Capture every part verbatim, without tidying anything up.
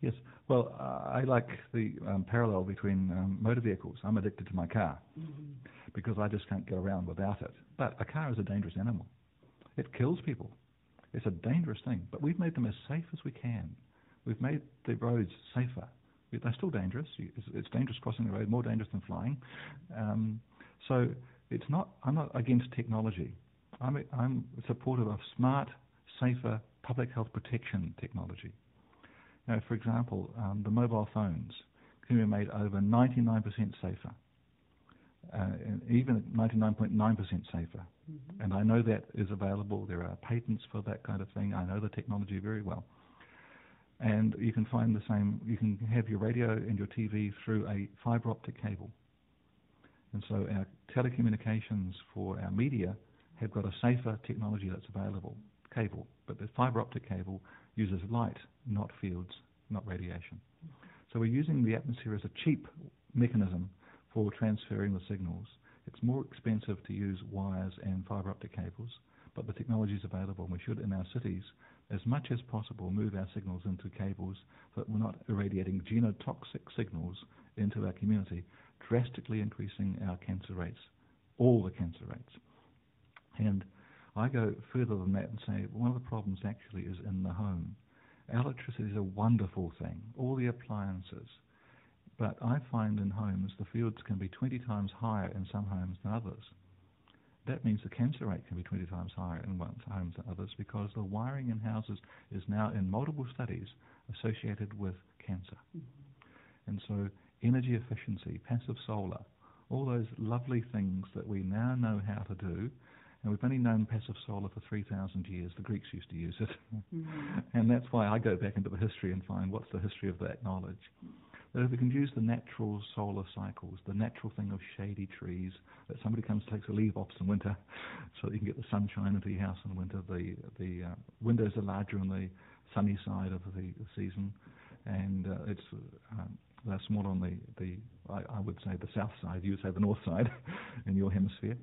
Yes. Well, I like the um, parallel between um, motor vehicles. I'm addicted to my car mm-hmm. because I just can't get around without it. But a car is a dangerous animal. It kills people. It's a dangerous thing. But we've made them as safe as we can. We've made the roads safer. They're still dangerous. It's dangerous crossing the road, more dangerous than flying. Um, so it's not. I'm not against technology. I'm, a, I'm supportive of smart, safer public health protection technology. Now, for example, um, the mobile phones can be made over ninety-nine percent safer, uh, and even ninety-nine point nine percent safer. Mm-hmm. And I know that is available. There are patents for that kind of thing. I know the technology very well. And you can find the same, you can have your radio and your T V through a fiber optic cable. And so our telecommunications for our media have got a safer technology that's available, cable. But the fiber optic cable uses light, not fields, not radiation. So we're using the atmosphere as a cheap mechanism for transferring the signals. It's more expensive to use wires and fiber optic cables, but the technology is available, and we should, in our cities, as much as possible, move our signals into cables so that we're not irradiating genotoxic signals into our community, drastically increasing our cancer rates, all the cancer rates. And I go further than that and say one of the problems actually is in the home. Electricity is a wonderful thing, all the appliances, but I find in homes the fields can be twenty times higher in some homes than others. That means the cancer rate can be twenty times higher in one homes than others because the wiring in houses is now in multiple studies associated with cancer. Mm-hmm. And so energy efficiency, passive solar, all those lovely things that we now know how to do, and we've only known passive solar for three thousand years. The Greeks used to use it. Mm-hmm. And that's why I go back into the history and find what's the history of that knowledge. That if we can use the natural solar cycles, the natural thing of shady trees, that somebody comes and takes a leave off in winter so that you can get the sunshine into your house in winter, the, the uh, windows are larger on the sunny side of the season, and uh, it's um, they're smaller on the, the I, I would say, the south side, you would say the north side in your hemisphere.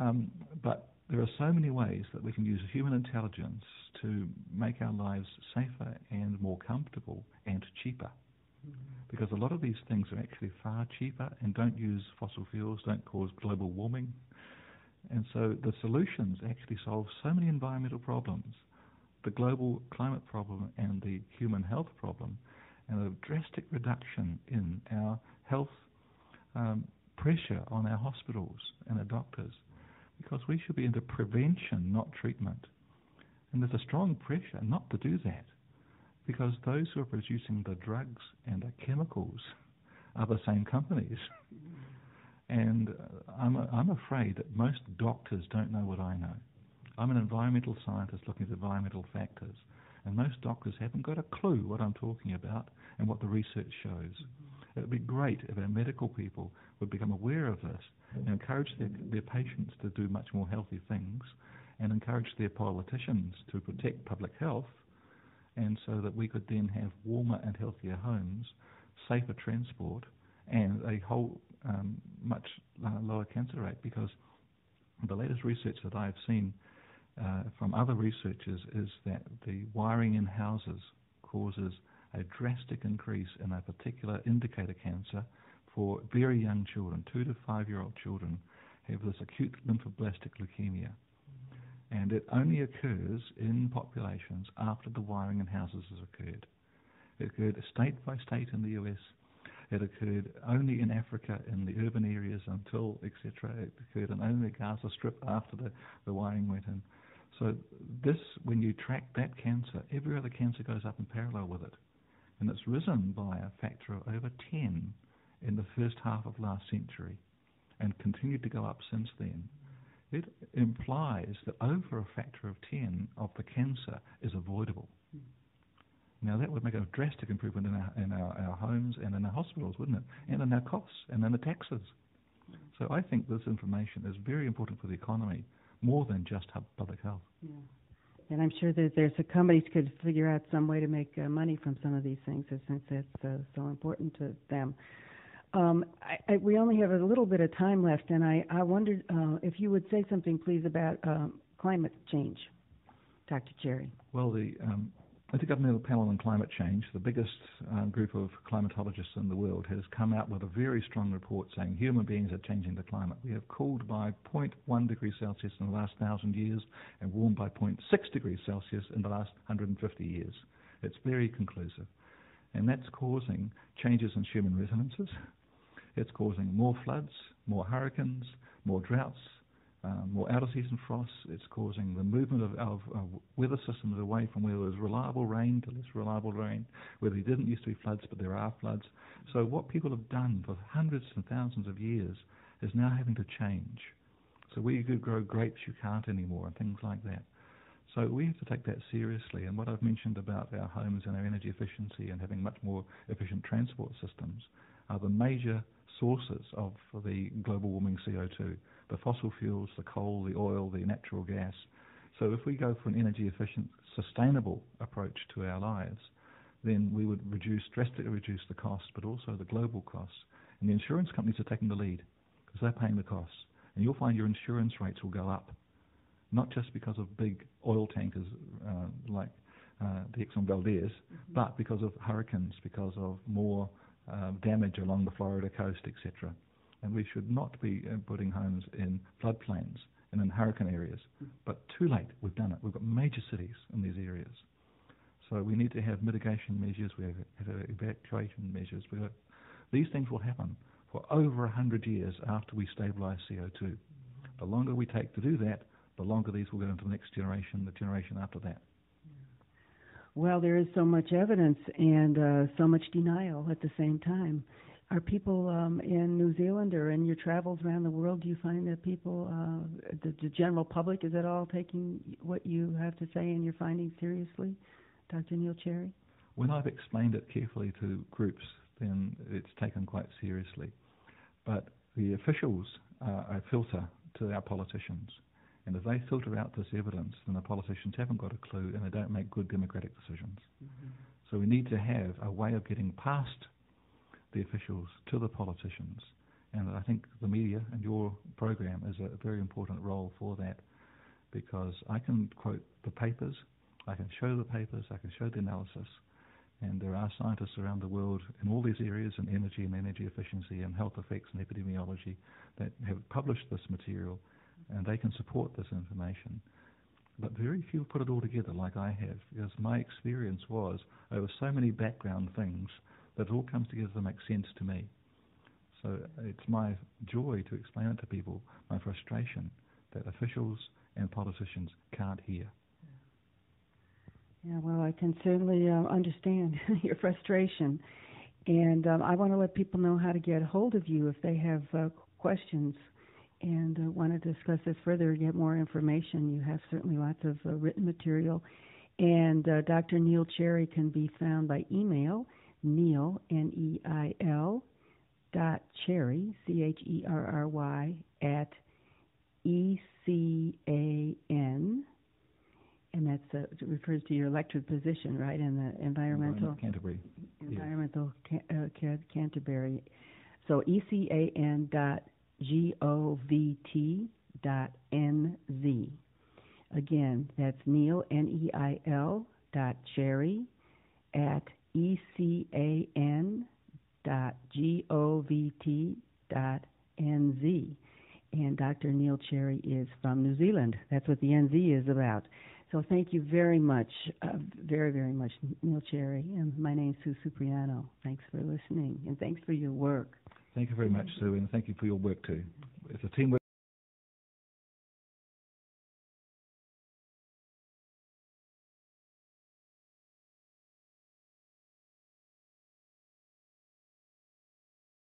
Um, but there are so many ways that we can use human intelligence to make our lives safer and more comfortable and cheaper. Because a lot of these things are actually far cheaper and don't use fossil fuels, don't cause global warming. And so the solutions actually solve so many environmental problems, the global climate problem and the human health problem, and a drastic reduction in our health um, pressure on our hospitals and our doctors. Because we should be into prevention, not treatment. And there's a strong pressure not to do that. Because those who are producing the drugs and the chemicals are the same companies. And I'm, I'm afraid that most doctors don't know what I know. I'm an environmental scientist looking at environmental factors, and most doctors haven't got a clue what I'm talking about and what the research shows. Mm-hmm. It would be great if our medical people would become aware of this and encourage their, their patients to do much more healthy things and encourage their politicians to protect public health, and so that we could then have warmer and healthier homes, safer transport, and a whole um, much uh, lower cancer rate. Because the latest research that I've seen uh, from other researchers is that the wiring in houses causes a drastic increase in a particular indicator cancer for very young children. Two to five-year-old children have this acute lymphoblastic leukemia. And it only occurs in populations after the wiring in houses has occurred. It occurred state by state in the U S. It occurred only in Africa, in the urban areas until, et cetera. It occurred in only the Gaza Strip after the, the wiring went in. So this, when you track that cancer, every other cancer goes up in parallel with it. And it's risen by a factor of over ten in the first half of last century and continued to go up since then. It implies that over a factor of ten of the cancer is avoidable. Mm. Now, that would make a drastic improvement in our, in our, our homes and in our hospitals, wouldn't it? And in our costs and in the taxes. Mm. So I think this information is very important for the economy, more than just public health. Yeah. And I'm sure that there's a companies could figure out some way to make uh, money from some of these things, since it's uh, so important to them. Um, I, I, we only have a little bit of time left, and I, I wondered uh, if you would say something, please, about um, climate change, Doctor Cherry. Well, the um, Intergovernmental Panel on Climate Change, the biggest um, group of climatologists in the world, has come out with a very strong report saying human beings are changing the climate. We have cooled by zero point one degrees Celsius in the last thousand years and warmed by zero point six degrees Celsius in the last one hundred fifty years. It's very conclusive. And that's causing changes in human resonances. It's causing more floods, more hurricanes, more droughts, Um, more out-of-season frosts. It's causing the movement of, of, of weather systems away from where there was reliable rain to less reliable rain, where there didn't used to be floods, but there are floods. So what people have done for hundreds and thousands of years is now having to change. So where you could grow grapes, you can't anymore, and things like that. So we have to take that seriously. And what I've mentioned about our homes and our energy efficiency and having much more efficient transport systems are the major sources of the global warming C O two, the fossil fuels, the coal, the oil, the natural gas. So if we go for an energy efficient, sustainable approach to our lives, then we would reduce, drastically reduce the cost, but also the global costs. And the insurance companies are taking the lead because they're paying the costs. And you'll find your insurance rates will go up, not just because of big oil tankers uh, like uh, the Exxon Valdez, mm-hmm. but because of hurricanes, because of more Uh, damage along the Florida coast, et cetera. And we should not be uh, putting homes in floodplains and in hurricane areas. But too late, we've done it. We've got major cities in these areas. So we need to have mitigation measures, we have, have evacuation measures. We have, these things will happen for over one hundred years after we stabilise C O two. The longer we take to do that, the longer these will go into the next generation, the generation after that. Well, there is so much evidence and uh, so much denial at the same time. Are people um, in New Zealand or in your travels around the world, do you find that people, uh, the, the general public, is at all taking what you have to say and your findings seriously, Doctor Neil Cherry? When I've explained it carefully to groups, then it's taken quite seriously. But the officials are a filter to our politicians. And if they filter out this evidence, then the politicians haven't got a clue and they don't make good democratic decisions. Mm-hmm. So we need to have a way of getting past the officials to the politicians. And I think the media and your program is a very important role for that, because I can quote the papers, I can show the papers, I can show the analysis, and there are scientists around the world in all these areas, in energy and energy efficiency and health effects and epidemiology, that have published this material, and they can support this information. But very few put it all together like I have, because my experience was over so many background things that it all comes together to make sense to me. So it's my joy to explain it to people, my frustration that officials and politicians can't hear. Yeah, well, I can certainly uh, understand your frustration. And um, I want to let people know how to get hold of you if they have uh, questions and uh, want to discuss this further, get more information. You have certainly lots of uh, written material. And uh, Doctor Neil Cherry can be found by email, Neil, N E I L, dot Cherry, C H E R R Y, at E C A N. And that uh, refers to your elected position, right, in the Environmental... Canterbury. Environmental yeah. can, uh, Canterbury. So E C A N dot G O V T dot N Z. Again, that's Neil, N E I L, dot Cherry at E C A N dot G O V T dot N Z. And Doctor Neil Cherry is from New Zealand. That's what the N Z is about. So thank you very much, uh, very, very much, Neil Cherry. And my name's Sue Supriano. Thanks for listening, and thanks for your work. Thank you very much, Sue, and thank you for your work too. It's a teamwork.